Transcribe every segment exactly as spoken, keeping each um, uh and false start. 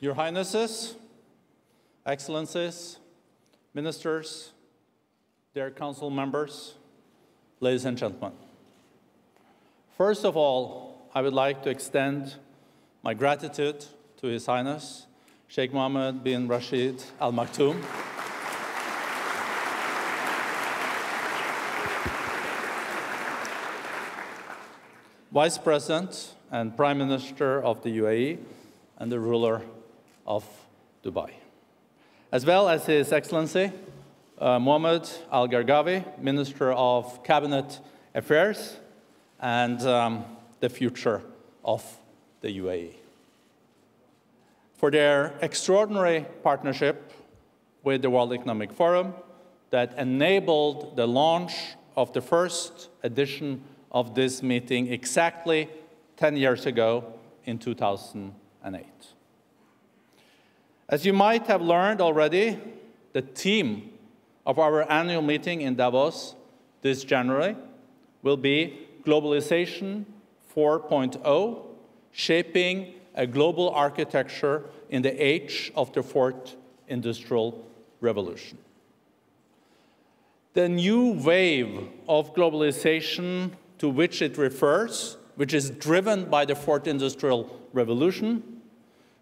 Your Highnesses, Excellencies, Ministers, dear Council members, ladies and gentlemen. First of all, I would like to extend my gratitude to His Highness, Sheikh Mohammed bin Rashid Al Maktoum, Vice President and Prime Minister of the U A E and the ruler of Dubai, as well as His Excellency, uh, Mohammad Al Gergawi, Minister of Cabinet Affairs and um, the future of the U A E, for their extraordinary partnership with the World Economic Forum that enabled the launch of the first edition of this meeting exactly ten years ago in two thousand eight. As you might have learned already, the theme of our annual meeting in Davos this January will be Globalization four point oh, shaping a global architecture in the age of the Fourth Industrial Revolution. The new wave of globalization to which it refers, which is driven by the Fourth Industrial Revolution,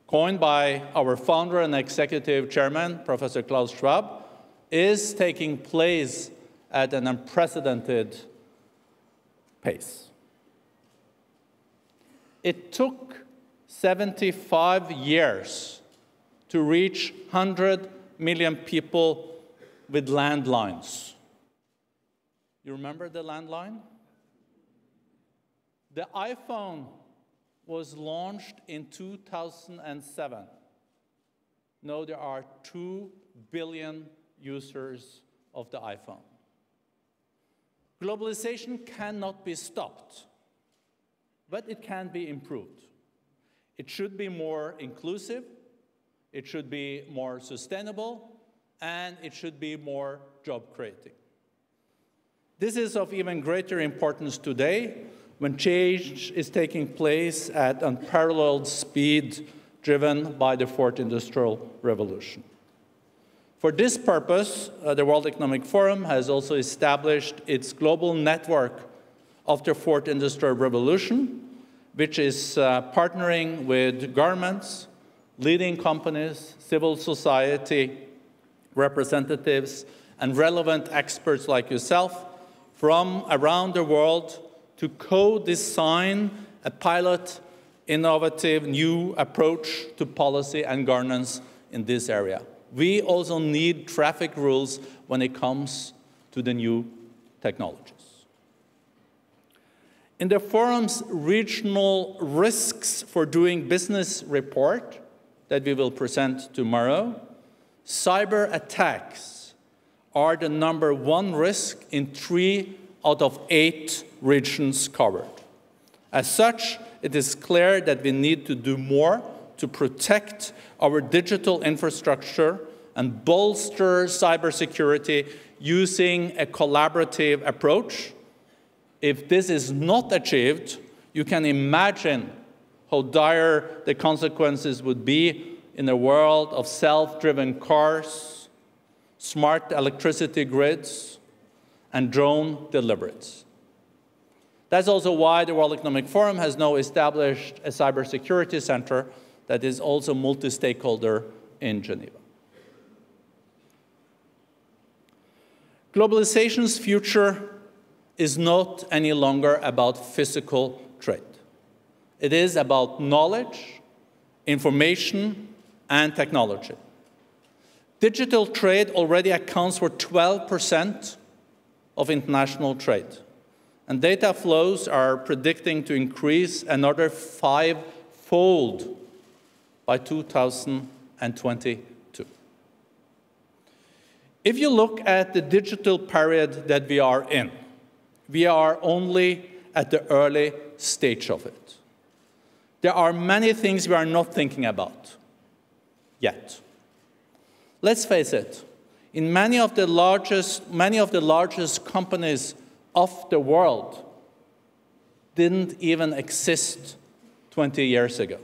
coined by our founder and executive chairman, Professor Klaus Schwab, is taking place at an unprecedented pace. It took seventy-five years to reach one hundred million people with landlines. You remember the landline? The iPhone was launched in two thousand seven. Now there are two billion users of the iPhone. Globalization cannot be stopped, but it can be improved. It should be more inclusive, it should be more sustainable, and it should be more job-creating. This is of even greater importance today, when change is taking place at unparalleled speed driven by the Fourth Industrial Revolution. For this purpose, uh, the World Economic Forum has also established its global network of the Fourth Industrial Revolution, which is uh, partnering with governments, leading companies, civil society representatives, and relevant experts like yourself from around the world to co-design a pilot, innovative, new approach to policy and governance in this area. We also need traffic rules when it comes to the new technologies. In the forum's regional risks for doing business report that we will present tomorrow, cyber attacks are the number one risk in three out of eight regions covered. As such, it is clear that we need to do more to protect our digital infrastructure and bolster cybersecurity using a collaborative approach. If this is not achieved, you can imagine how dire the consequences would be in a world of self-driven cars, smart electricity grids, and drone deliveries. That's also why the World Economic Forum has now established a cybersecurity center that is also multi-stakeholder in Geneva. Globalization's future is not any longer about physical trade. It is about knowledge, information, and technology. Digital trade already accounts for twelve percent of international trade, and data flows are predicting to increase another five-fold by two thousand twenty-two. If you look at the digital period that we are in, we are only at the early stage of it. There are many things we are not thinking about yet. Let's face it. In many of the largest, many of the largest companies of the world didn't even exist twenty years ago.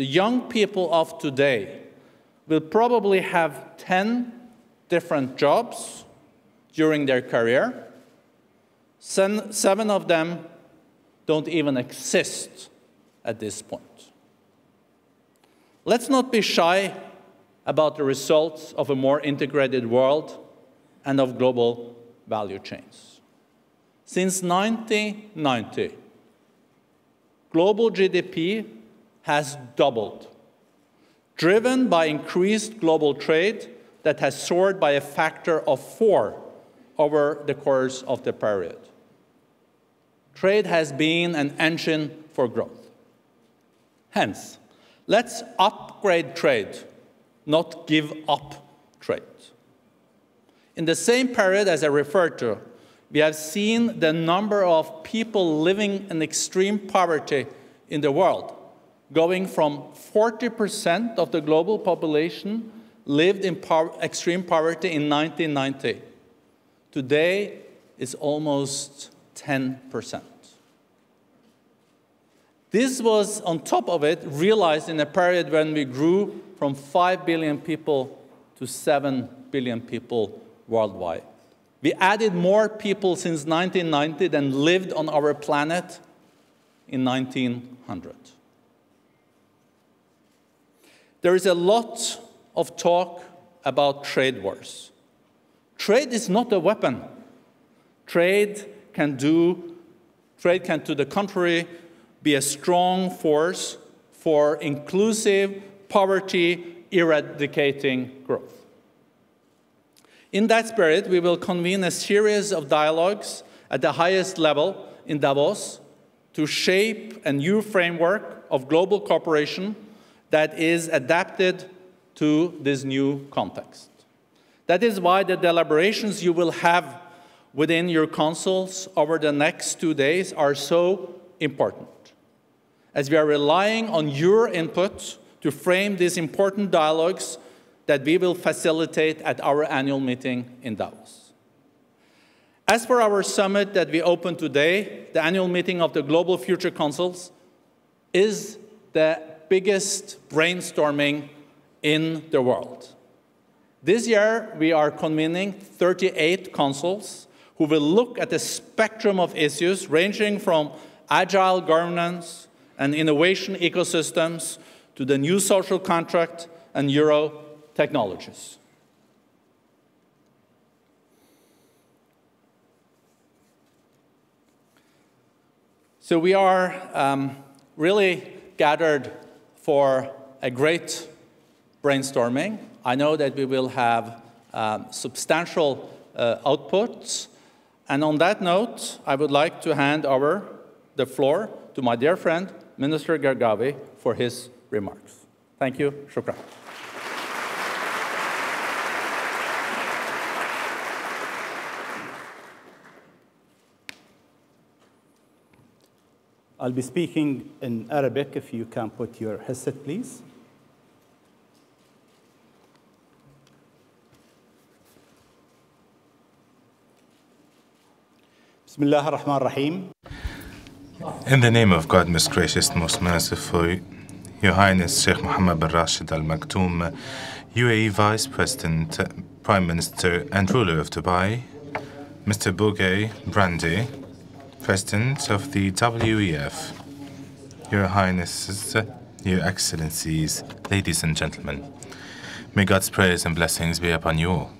The young people of today will probably have ten different jobs during their career. Seven of them don't even exist at this point. Let's not be shy about the results of a more integrated world and of global value chains. Since nineteen ninety, global G D P has doubled, driven by increased global trade that has soared by a factor of four over the course of the period. Trade has been an engine for growth. Hence, let's upgrade trade, not give up trade. In the same period as I referred to, we have seen the number of people living in extreme poverty in the world going from forty percent of the global population lived in po- extreme poverty in nineteen ninety. Today is almost ten percent. This was, on top of it, realized in a period when we grew from five billion people to seven billion people worldwide. We added more people since nineteen ninety than lived on our planet in nineteen hundred. There is a lot of talk about trade wars. Trade is not a weapon. Trade can do, trade can, to the contrary, be a strong force for inclusive, poverty-eradicating growth. In that spirit, we will convene a series of dialogues at the highest level in Davos to shape a new framework of global cooperation that is adapted to this new context. That is why the deliberations you will have within your councils over the next two days are so important, as we are relying on your input to frame these important dialogues that we will facilitate at our annual meeting in Davos. As for our summit that we opened today, the annual meeting of the Global Future Councils is the biggest brainstorming in the world. This year, we are convening thirty-eight councils who will look at a spectrum of issues ranging from agile governance and innovation ecosystems to the new social contract and Euro technologies. So we are um, really gathered for a great brainstorming. I know that we will have um, substantial uh, outputs. And on that note, I would like to hand over the floor to my dear friend, Minister Gergawi, for his remarks. Thank you. Shukran. I'll be speaking in Arabic, if you can put your headset, please. Bismillah ar-Rahman ar-Rahim. In the name of God, most gracious and most merciful, Your Highness Sheikh Mohammed bin Rashid Al Maktoum, U A E Vice President, Prime Minister and ruler of Dubai, Mister Børge Brende, President of the W E F, Your Highnesses, Your Excellencies, ladies and gentlemen, may God's prayers and blessings be upon you all.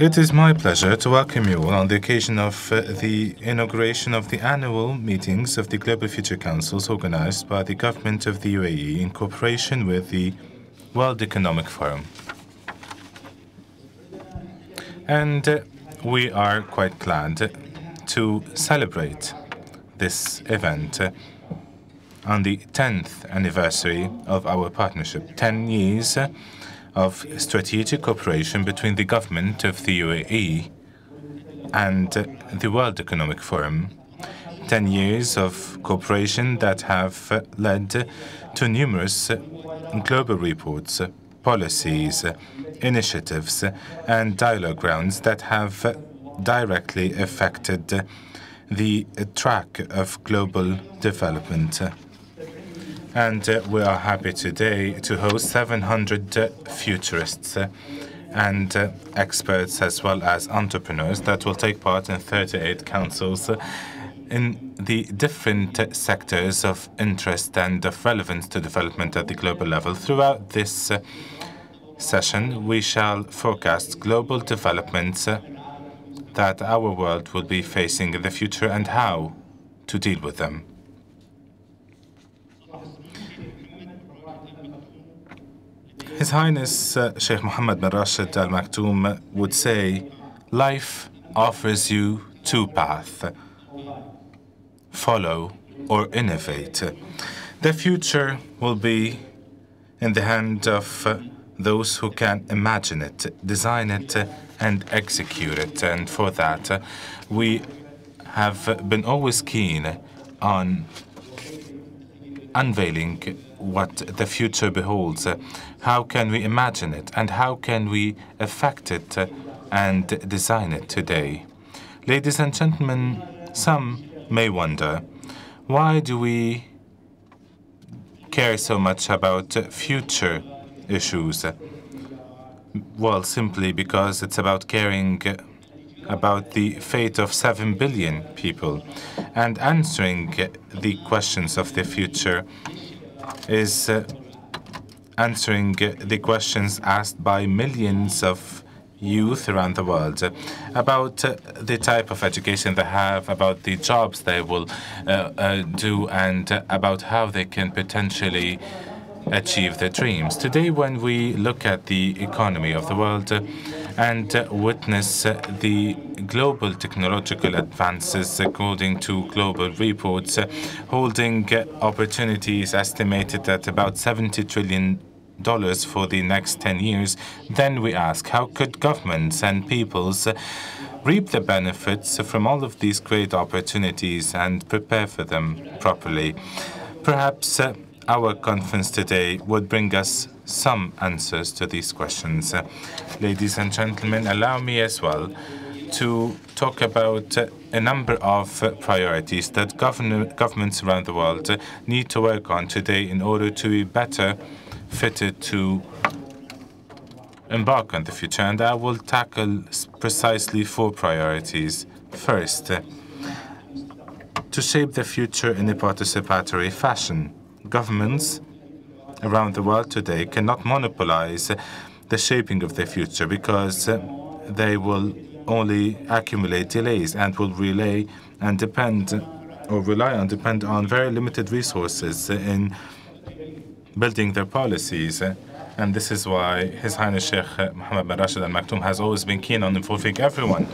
It is my pleasure to welcome you all on the occasion of uh, the inauguration of the annual meetings of the Global Future Councils organized by the Government of the U A E in cooperation with the World Economic Forum. And uh, we are quite glad to celebrate this event on the tenth anniversary of our partnership, ten years of strategic cooperation between the government of the U A E and the World Economic Forum, ten years of cooperation that have led to numerous global reports, policies, initiatives, and dialogue rounds that have directly affected the track of global development. And uh, we are happy today to host seven hundred uh, futurists uh, and uh, experts as well as entrepreneurs that will take part in thirty-eight councils uh, in the different uh, sectors of interest and of relevance to development at the global level. Throughout this uh, session, we shall forecast global developments uh, that our world will be facing in the future and how to deal with them. His Highness uh, Sheikh Mohammed bin Rashid Al Maktoum would say, life offers you two paths, follow or innovate. The future will be in the hand of uh, those who can imagine it, design it, uh, and execute it. And for that, uh, we have been always keen on unveiling what the future beholds. How can we imagine it, and how can we affect it and design it today? Ladies and gentlemen, some may wonder, why do we care so much about future issues? Well, simply because it's about caring about the fate of seven billion people, and answering the questions of the future is uh, answering uh, the questions asked by millions of youth around the world uh, about uh, the type of education they have, about the jobs they will uh, uh, do, and uh, about how they can potentially achieve their dreams. Today, when we look at the economy of the world uh, and uh, witness uh, the global technological advances, according to global reports, uh, holding uh, opportunities estimated at about seventy trillion dollars for the next ten years, then we ask, how could governments and peoples uh, reap the benefits from all of these great opportunities and prepare for them properly? Perhaps uh, our conference today would bring us some answers to these questions. Uh, ladies and gentlemen, allow me as well to talk about uh, a number of uh, priorities that govern governments around the world uh, need to work on today in order to be better fitted to embark on the future. And I will tackle precisely four priorities. First, uh, to shape the future in a participatory fashion. Governments around the world today cannot monopolize the shaping of the future, because they will only accumulate delays and will relay and depend or rely on depend on very limited resources in building their policies. And this is why His Highness Sheikh Mohammed bin Rashid Al Maktoum has always been keen on involving everyone,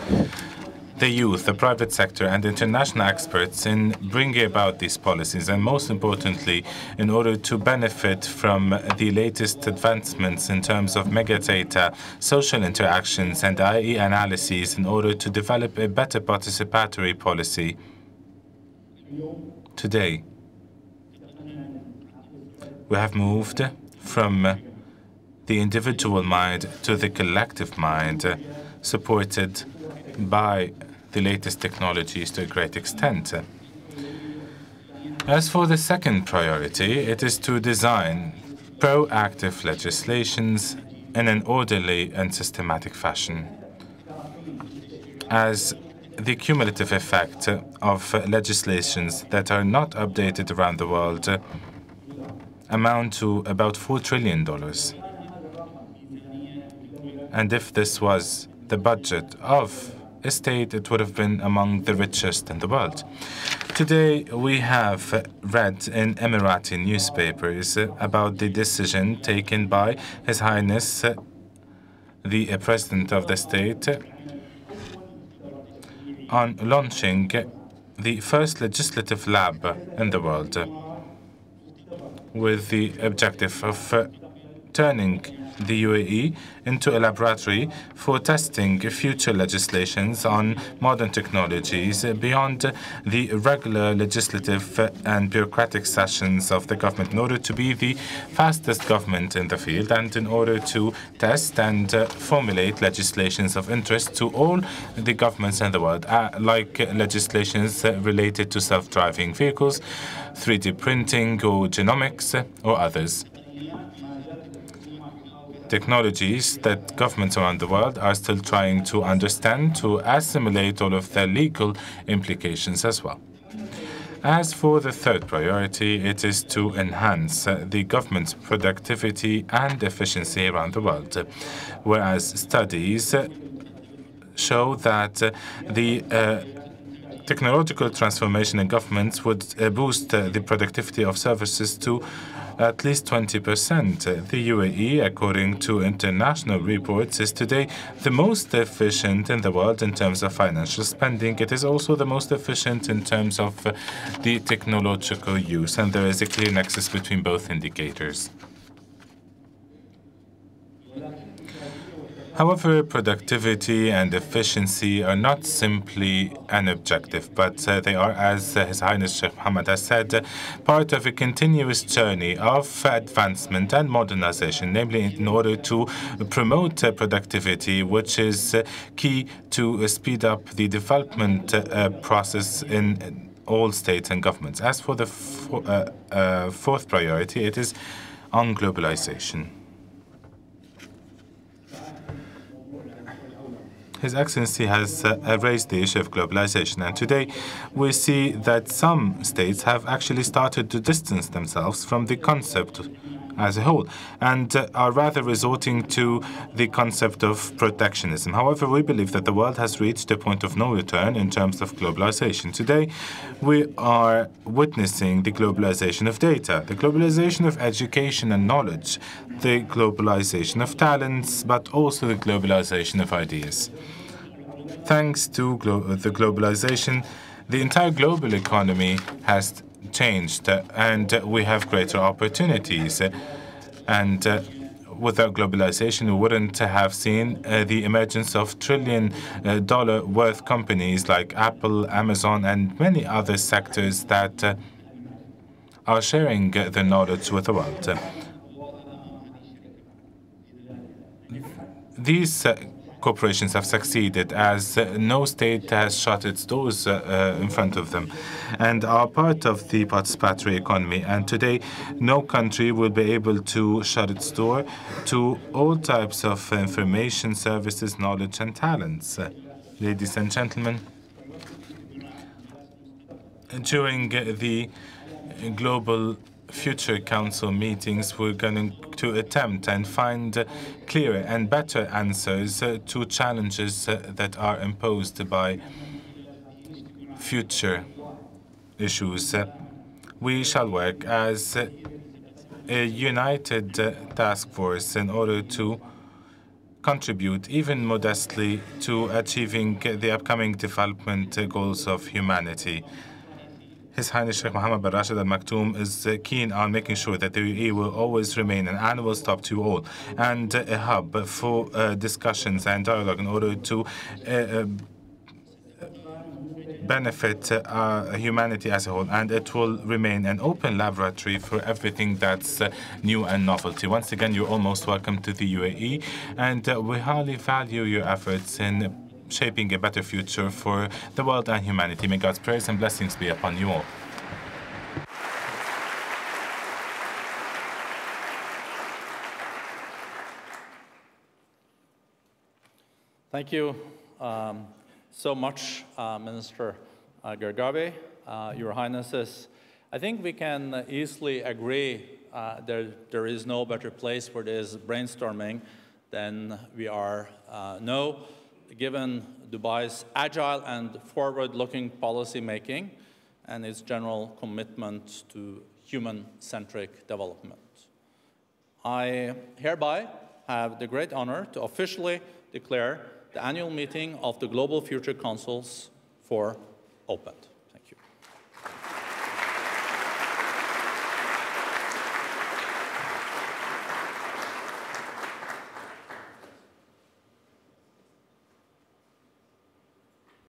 the youth, the private sector, and international experts in bringing about these policies, and most importantly, in order to benefit from the latest advancements in terms of megadata, social interactions, and I E analyses, in order to develop a better participatory policy today. We have moved from the individual mind to the collective mind, supported by the latest technologies to a great extent. As for the second priority, it is to design proactive legislations in an orderly and systematic fashion, as the cumulative effect of legislations that are not updated around the world amount to about four trillion dollars. And if this was the budget of a state, it would have been among the richest in the world. Today, we have read in Emirati newspapers about the decision taken by His Highness, the President of the state, on launching the first legislative lab in the world, with the objective of turning the U A E into a laboratory for testing future legislations on modern technologies beyond the regular legislative and bureaucratic sessions of the government in order to be the fastest government in the field and in order to test and uh, formulate legislations of interest to all the governments in the world, uh, like legislations related to self-driving vehicles, three D printing or genomics or others. Technologies that governments around the world are still trying to understand, to assimilate all of their legal implications as well. As for the third priority, it is to enhance the government's productivity and efficiency around the world, whereas studies show that the uh, technological transformation in governments would uh, boost uh, the productivity of services to at least twenty percent. The U A E, according to international reports, is today the most efficient in the world in terms of financial spending. It is also the most efficient in terms of uh, the technological use, and there is a clear nexus between both indicators. However, productivity and efficiency are not simply an objective, but uh, they are, as uh, His Highness Sheikh Mohammed has said, uh, part of a continuous journey of advancement and modernization, namely in order to promote uh, productivity, which is uh, key to uh, speed up the development uh, process in all states and governments. As for the fo uh, uh, fourth priority, it is on globalization. His Excellency has uh, raised the issue of globalization, and today we see that some states have actually started to distance themselves from the concept as a whole and uh, are rather resorting to the concept of protectionism. However, we believe that the world has reached a point of no return in terms of globalization. Today, we are witnessing the globalization of data, the globalization of education and knowledge, the globalization of talents, but also the globalization of ideas. Thanks to glo the globalization, the entire global economy has changed, uh, and uh, we have greater opportunities. Uh, and uh, without globalization, we wouldn't have seen uh, the emergence of trillion dollar worth companies like Apple, Amazon, and many other sectors that uh, are sharing uh, their knowledge with the world. Uh, these uh, corporations have succeeded as uh, no state has shut its doors uh, uh, in front of them and are part of the participatory economy. And today, no country will be able to shut its door to all types of information, services, knowledge, and talents. Uh, ladies and gentlemen, during the Global Future Council meetings, we're going to attempt and find uh, clearer and better answers uh, to challenges uh, that are imposed by future issues. Uh, we shall work as uh, a united uh, task force in order to contribute, even modestly, to achieving uh, the upcoming development uh, goals of humanity. His Highness Sheikh Mohammed bin Rashid Al Maktoum is keen on making sure that the U A E will always remain an annual stop to all and a hub for uh, discussions and dialogue in order to uh, benefit uh, humanity as a whole, and it will remain an open laboratory for everything that's uh, new and novelty. Once again, you're almost welcome to the U A E, and uh, we highly value your efforts in shaping a better future for the world and humanity. May God's prayers and blessings be upon you all. Thank you um, so much, uh, Minister uh, Gergawi, uh, Your Highnesses. I think we can easily agree uh, there, there is no better place for this brainstorming than we are uh, now. Given Dubai's agile and forward-looking policy making and its general commitment to human-centric development, I hereby have the great honor to officially declare the annual meeting of the Global Future Councils for opened.